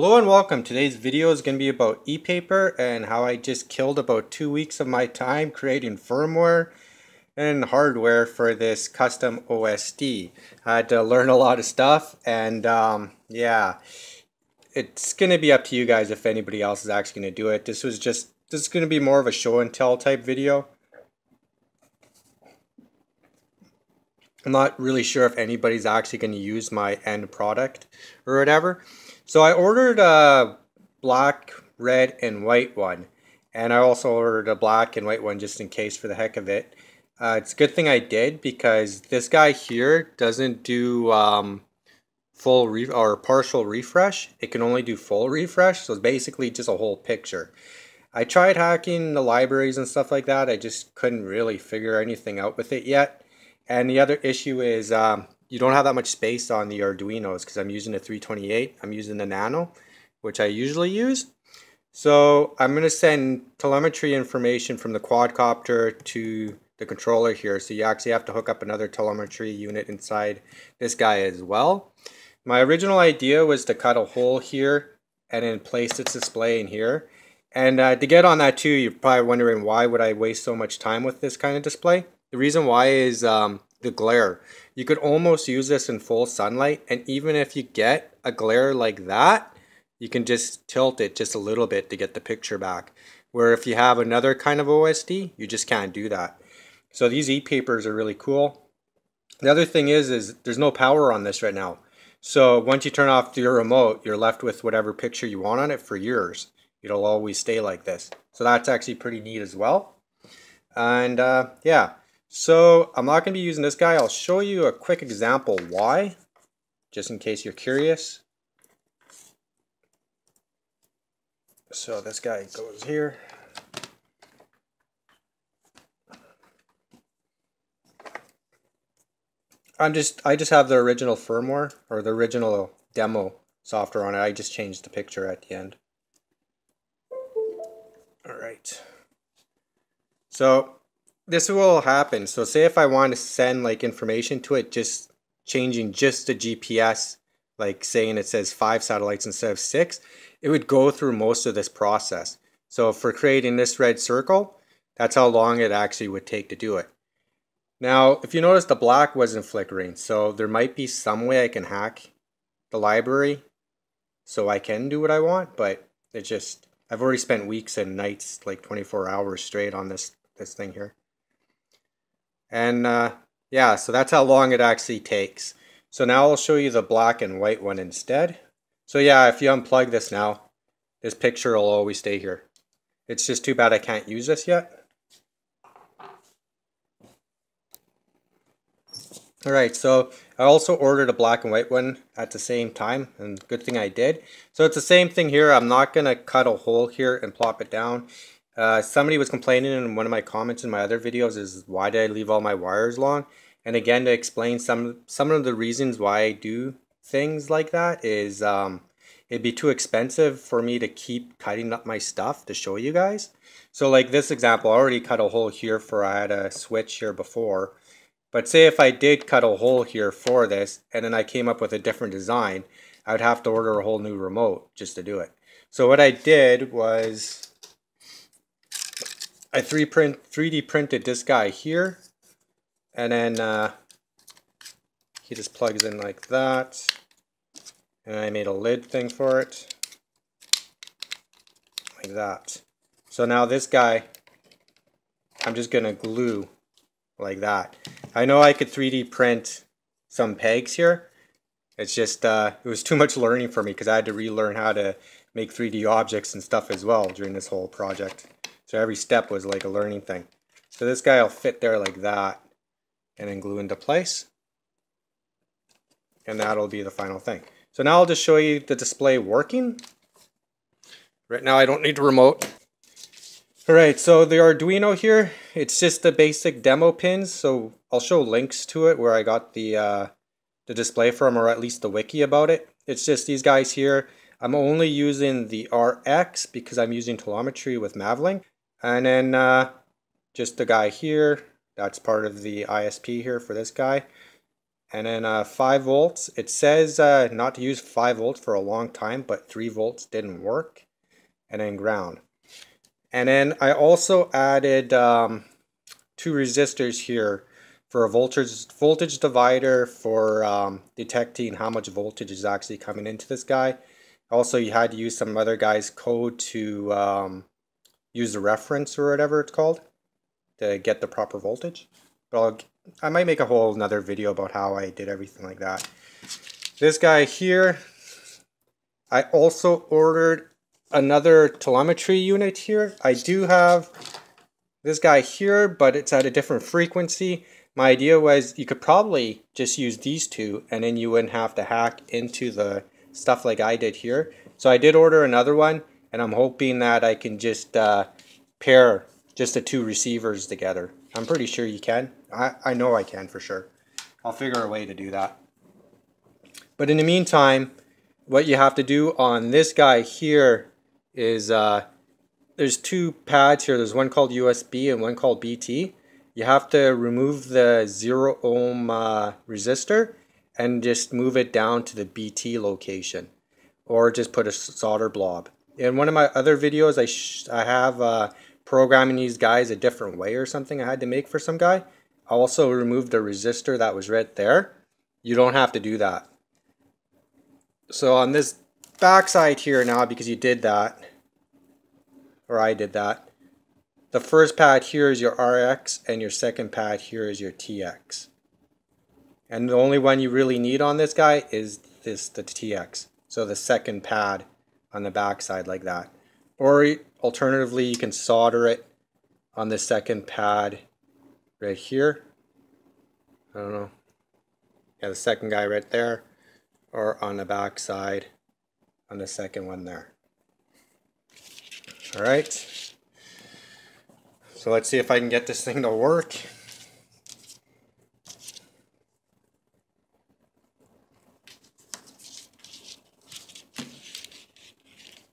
Hello and welcome. Today's video is going to be about e-paper and how I just killed about 2 weeks of my time creating firmware and hardware for this custom OSD. I had to learn a lot of stuff and yeah, it's going to be up to you guys if anybody else is actually going to do it. This is going to be more of a show and tell type video. I'm not really sure if anybody's actually going to use my end product or whatever. So I ordered a black, red, and white one, and I also ordered a black and white one just in case for the heck of it. It's a good thing I did because this guy here doesn't do full or partial refresh. It can only do full refresh, so it's basically just a whole picture. I tried hacking the libraries and stuff like that. I just couldn't really figure anything out with it yet. And the other issue is you don't have that much space on the Arduinos because I'm using a 328. I'm using the Nano, which I usually use. So I'm going to send telemetry information from the quadcopter to the controller here. So you actually have to hook up another telemetry unit inside this guy as well. My original idea was to cut a hole here and then place its display in here. And to get on that too, you're probably wondering why would I waste so much time with this kind of display? The reason why is the glare. You could almost use this in full sunlight, and even if you get a glare like that, you can just tilt it just a little bit to get the picture back. Where if you have another kind of OSD, you just can't do that. So these e-papers are really cool. The other thing is there's no power on this right now. So once you turn off your remote, you're left with whatever picture you want on it for years. It'll always stay like this. So that's actually pretty neat as well. And yeah. So I'm not going to be using this guy. I'll show you a quick example why, just in case you're curious. So this guy goes here. I just have the original firmware or the original demo software on it. I just changed the picture at the end. All right. So this will happen. So say if I want to send like information to it, just changing just the GPS, like saying it says 5 satellites instead of 6, it would go through most of this process. So for creating this red circle, that's how long it actually would take to do it. Now, if you notice, the black wasn't flickering. So there might be some way I can hack the library so I can do what I want, but it just, I've already spent weeks and nights, like 24 hours straight on this thing here. And yeah, so that's how long it actually takes. So now I'll show you the black and white one instead. So yeah, if you unplug this now, this picture will always stay here. It's just too bad I can't use this yet. All right, so I also ordered a black and white one at the same time, and good thing I did. So it's the same thing here. I'm not gonna cut a hole here and plop it down. Somebody was complaining in one of my comments in my other videos is why did I leave all my wires long? And again, to explain some of the reasons why I do things like that is it'd be too expensive for me to keep cutting up my stuff to show you guys. So like this example, I already cut a hole here for, I had a switch here before. But say if I did cut a hole here for this and then I came up with a different design, I would have to order a whole new remote just to do it. So what I did was I 3D printed this guy here, and then he just plugs in like that, and I made a lid thing for it like that. So now this guy I'm just gonna glue like that. I know I could 3D print some pegs here, it's just it was too much learning for me because I had to relearn how to make 3D objects and stuff as well during this whole project. So every step was like a learning thing. So this guy will fit there like that and then glue into place. And that'll be the final thing. So now I'll just show you the display working. Right now I don't need the remote. All right, so the Arduino here, it's just the basic demo pins. So I'll show links to it where I got the display from, or at least the wiki about it. It's just these guys here. I'm only using the RX because I'm using telemetry with Mavlink. And then just the guy here, that's part of the ISP here for this guy. And then 5 volts, it says not to use 5 volts for a long time, but 3 volts didn't work. And then ground. And then I also added two resistors here for a voltage divider for detecting how much voltage is actually coming into this guy. Also, you had to use some other guy's code to use the reference or whatever it's called to get the proper voltage. But I might make a whole another video about how I did everything like that. This guy here, I also ordered another telemetry unit here. I do have this guy here, but it's at a different frequency. My idea was you could probably just use these two and then you wouldn't have to hack into the stuff like I did here. So I did order another one, and I'm hoping that I can just pair just the two receivers together. I'm pretty sure you can. I know I can for sure. I'll figure a way to do that. But in the meantime, what you have to do on this guy here is there's two pads here. There's one called USB and one called BT. You have to remove the 0 ohm resistor and just move it down to the BT location, or just put a solder blob. In one of my other videos, I have programming these guys a different way or something I had to make for some guy. I also removed the resistor that was right there. You don't have to do that. So on this back side here now, because you did that, or I did that, the first pad here is your RX and your second pad here is your TX. And the only one you really need on this guy is the TX. So the second pad on the back side like that. Or alternatively, you can solder it on the second pad right here. I don't know. Yeah, the second guy right there. Or on the back side on the second one there. All right. So let's see if I can get this thing to work.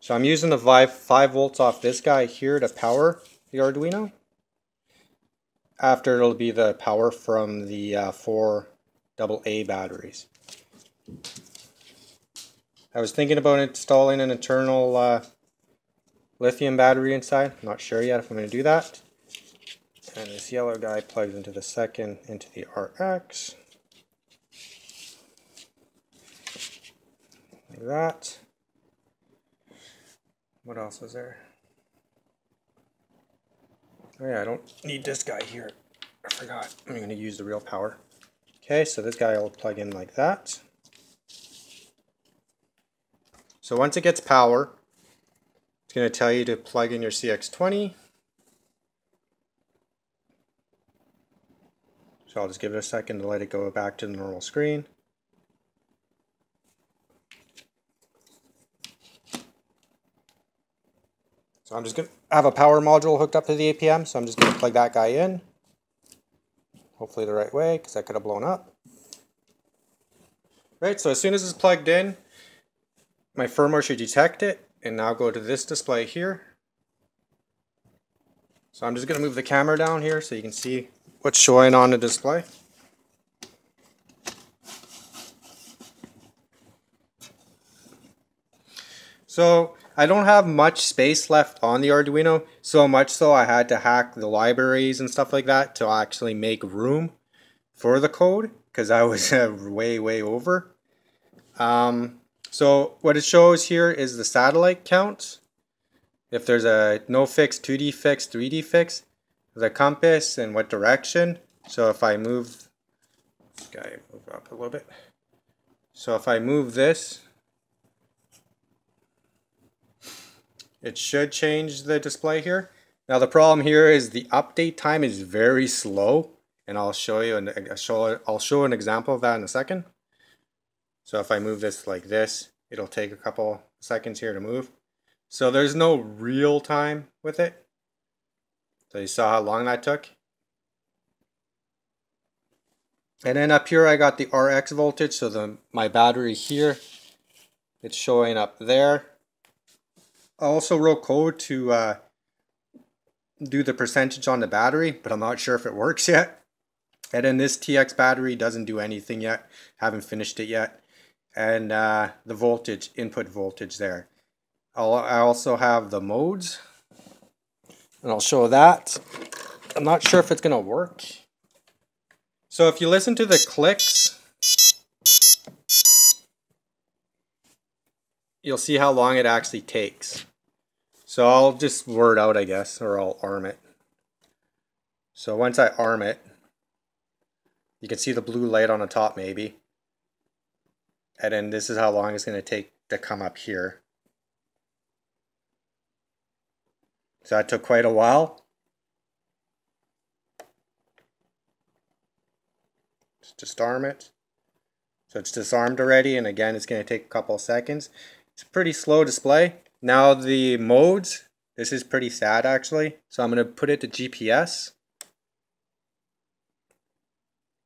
So I'm using the 5 volts off this guy here to power the Arduino. After it'll be the power from the 4 AA batteries. I was thinking about installing an internal lithium battery inside. I'm not sure yet if I'm going to do that. And this yellow guy plugs into the second, into the RX. Like that. What else is there? Oh yeah, I don't need this guy here. I forgot. I'm going to use the real power. Okay, so this guy will plug in like that. So once it gets power, it's going to tell you to plug in your CX-20. So I'll just give it a second to let it go back to the normal screen. So I'm just going to have a power module hooked up to the APM, so I'm just going to plug that guy in. Hopefully the right way, because that could have blown up. Right, so as soon as it's plugged in, my firmware should detect it, and now go to this display here. So I'm just going to move the camera down here so you can see what's showing on the display. So I don't have much space left on the Arduino, so much so I had to hack the libraries and stuff like that to actually make room for the code, because I was way over. So what it shows here is the satellite count. If there's a no fix, 2D fix, 3D fix, the compass and what direction. So if I move this guy up a little bit, so if I move this, it should change the display here. Now the problem here is the update time is very slow, and I'll show you I'll show an example of that in a second. So if I move this like this, it'll take a couple seconds here to move. So there's no real time with it. So you saw how long that took. And then up here I got the RX voltage, so my battery here, it's showing up there. I also wrote code to do the percentage on the battery, but I'm not sure if it works yet. And then this TX battery doesn't do anything yet, haven't finished it yet. And the voltage, input voltage there. I also have the modes, and I'll show that. I'm not sure if it's going to work. So if you listen to the clicks, you'll see how long it actually takes. So I'll just word out, I guess, or I'll arm it. So once I arm it, you can see the blue light on the top maybe. And then this is how long it's going to take to come up here. So that took quite a while. Just arm it. So it's disarmed already, and again it's going to take a couple of seconds. It's a pretty slow display. Now the modes, this is pretty sad actually. So I'm going to put it to GPS.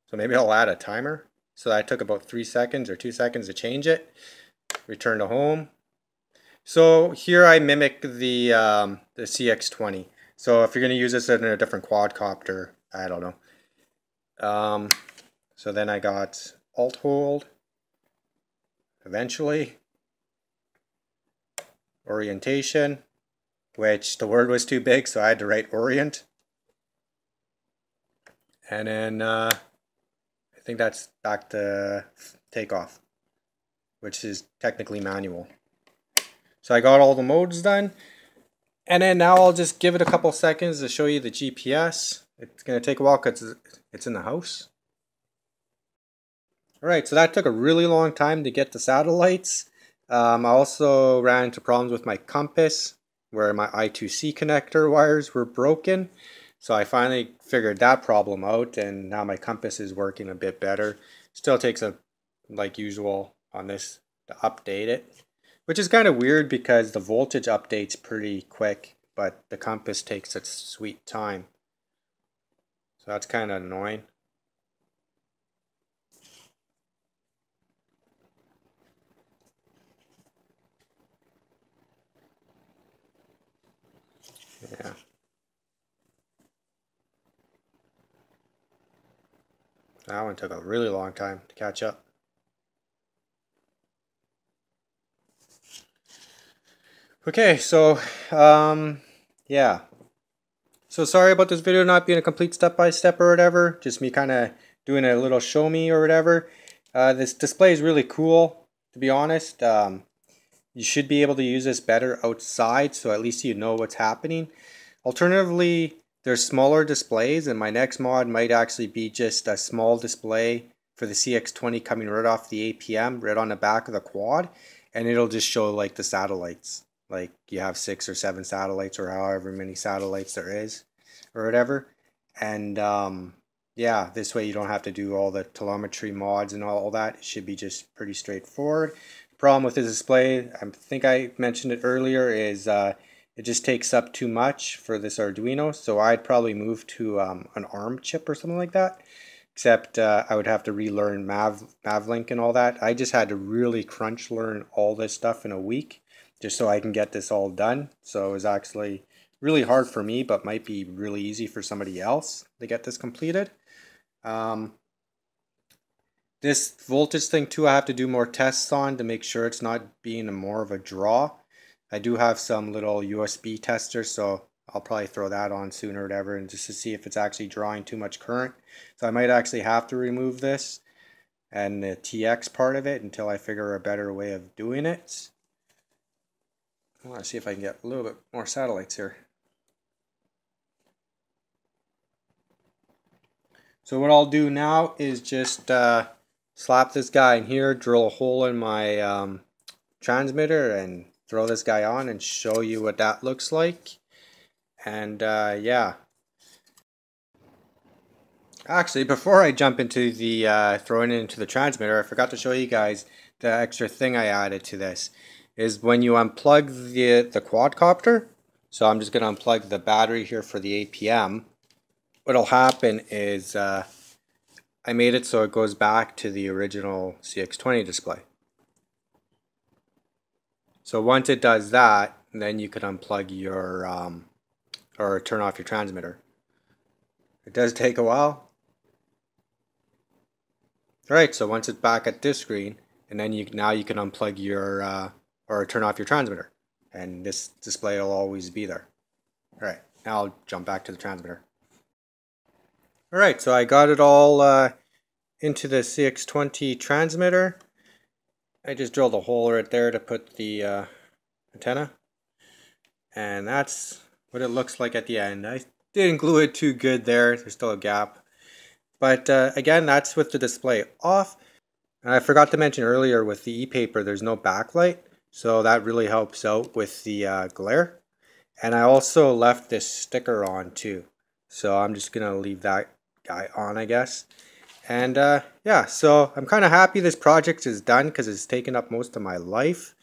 So maybe I'll add a timer. So that took about 3 seconds or 2 seconds to change it. Return to home. So here I mimic the CX-20. So if you're going to use this in a different quadcopter, I don't know. So then I got Alt-Hold, eventually, orientation, which the word was too big, so I had to write orient. And then I think that's back to takeoff, which is technically manual. So I got all the modes done. And then now I'll just give it a couple seconds to show you the GPS. It's going to take a while because it's in the house. Alright, so that took a really long time to get the satellites. I also ran into problems with my compass, where my I2C connector wires were broken. So I finally figured that problem out, and now my compass is working a bit better. Still takes a, like usual on this, to update it. Which is kind of weird because the voltage updates pretty quick, but the compass takes its sweet time. So that's kind of annoying. Yeah. That one took a really long time to catch up. Okay, so yeah. So sorry about this video not being a complete step-by-step or whatever. Just me kind of doing a little show me or whatever. This display is really cool, to be honest. You should be able to use this better outside, so at least you know what's happening. Alternatively, there's smaller displays, and my next mod might actually be just a small display for the CX-20 coming right off the APM, right on the back of the quad, and it'll just show like the satellites. Like you have 6 or 7 satellites, or however many satellites there is, or whatever. And yeah, this way you don't have to do all the telemetry mods and all that. It should be just pretty straightforward. Problem with the display, I think I mentioned it earlier, is it just takes up too much for this Arduino, so I'd probably move to an ARM chip or something like that, except I would have to relearn Mavlink and all that. I just had to really crunch learn all this stuff in a week just so I can get this all done, so it was actually really hard for me, but might be really easy for somebody else to get this completed. This voltage thing too, I have to do more tests on to make sure it's not being more of a draw. I do have some little USB testers, so I'll probably throw that on soon or whatever, and just to see if it's actually drawing too much current. So I might actually have to remove this and the TX part of it until I figure a better way of doing it. I want to see if I can get a little bit more satellites here. So what I'll do now is just slap this guy in here, drill a hole in my transmitter, and throw this guy on and show you what that looks like. And yeah. Actually, before I jump into the throwing it into the transmitter, I forgot to show you guys the extra thing I added to this. Is when you unplug the quadcopter, so I'm just going to unplug the battery here for the APM. What'll happen is I made it so it goes back to the original CX-20 display. So once it does that, then you can unplug your, or turn off your transmitter. It does take a while, Alright, so once it's back at this screen, and then now you can unplug your, or turn off your transmitter, and this display will always be there. Alright, now I'll jump back to the transmitter. Alright, so I got it all into the CX-20 transmitter. I just drilled a hole right there to put the antenna, and that's what it looks like at the end. I didn't glue it too good there, there's still a gap. But again, that's with the display off. And I forgot to mention earlier, with the e-paper, there's no backlight, so that really helps out with the glare. And I also left this sticker on too, so I'm just gonna leave that guy on, I guess. And yeah, so I'm kind of happy this project is done because it's taken up most of my life.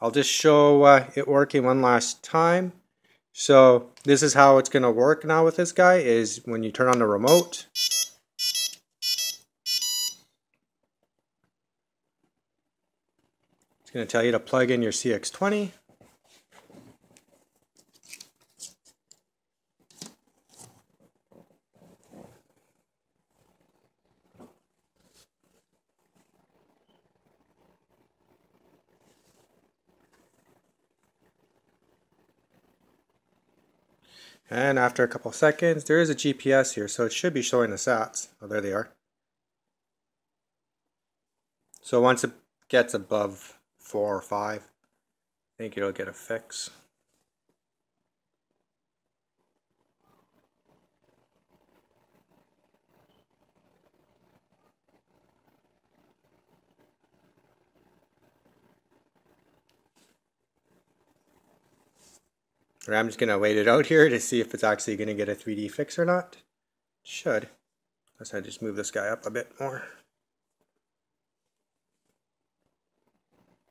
I'll just show it working one last time. So this is how it's gonna work now with this guy, is when you turn on the remote. It's going to tell you to plug in your CX-20. And after a couple seconds, there is a GPS here, so it should be showing the sats. Oh, there they are. So once it gets above 4 or 5, I think it'll get a fix. And I'm just gonna wait it out here to see if it's actually gonna get a 3D fix or not. It should, unless I just move this guy up a bit more.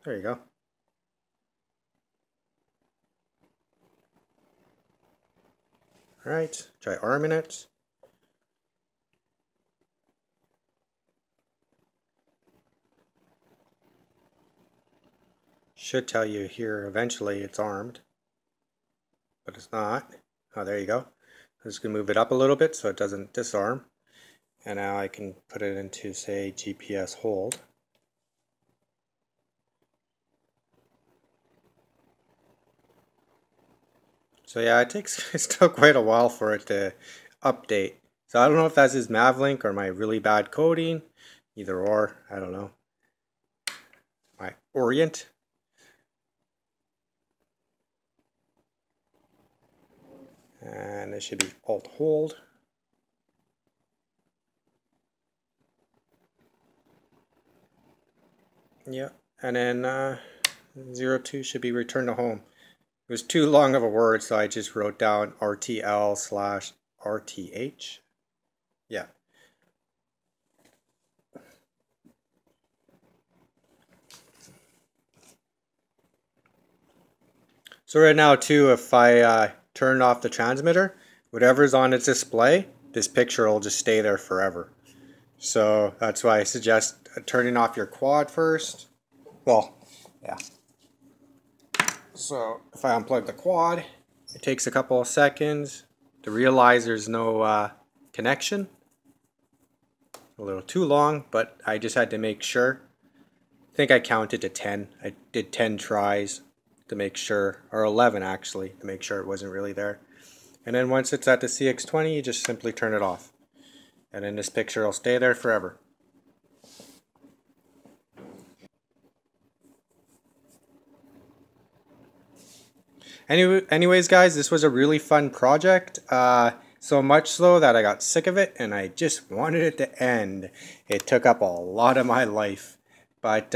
There you go. Alright, try arming it. Should tell you here eventually it's armed, but it's not. Oh, there you go. I'm just going to move it up a little bit so it doesn't disarm. And now I can put it into, say, GPS hold. So yeah, it's still quite a while for it to update. So I don't know if that's his Mavlink or my really bad coding. Either or, I don't know. My orient. And it should be Alt-Hold. Yeah, and then 02 should be return to home. It was too long of a word, so I just wrote down RTL/RTH. Yeah. So right now too, if I turn off the transmitter, whatever's on its display, this picture will just stay there forever. So that's why I suggest turning off your quad first. Well, yeah. So if I unplug the quad, it takes a couple of seconds to realize there's no connection. A little too long, but I just had to make sure. I think I counted to 10. I did 10 tries to make sure, or 11 actually, to make sure it wasn't really there. And then once it's at the CX-20, you just simply turn it off. And then this picture will stay there forever. Anyways guys, this was a really fun project, so much so that I got sick of it and I just wanted it to end. It took up a lot of my life, but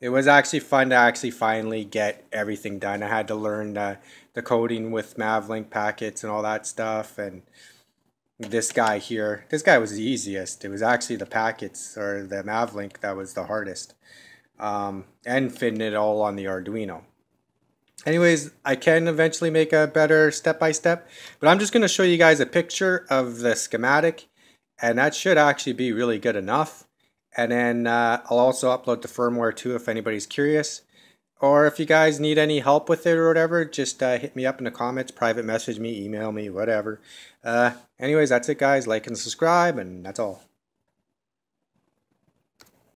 it was actually fun to actually finally get everything done. I had to learn the coding with Mavlink packets and all that stuff, and this guy here, this guy was the easiest. It was actually the packets, or the Mavlink, that was the hardest, and fitting it all on the Arduino. Anyways, I can eventually make a better step-by-step, but I'm just going to show you guys a picture of the schematic, and that should actually be really good enough. And then I'll also upload the firmware too if anybody's curious. Or if you guys need any help with it or whatever, just hit me up in the comments, private message me, email me, whatever. Anyways, that's it guys. Like and subscribe, and that's all.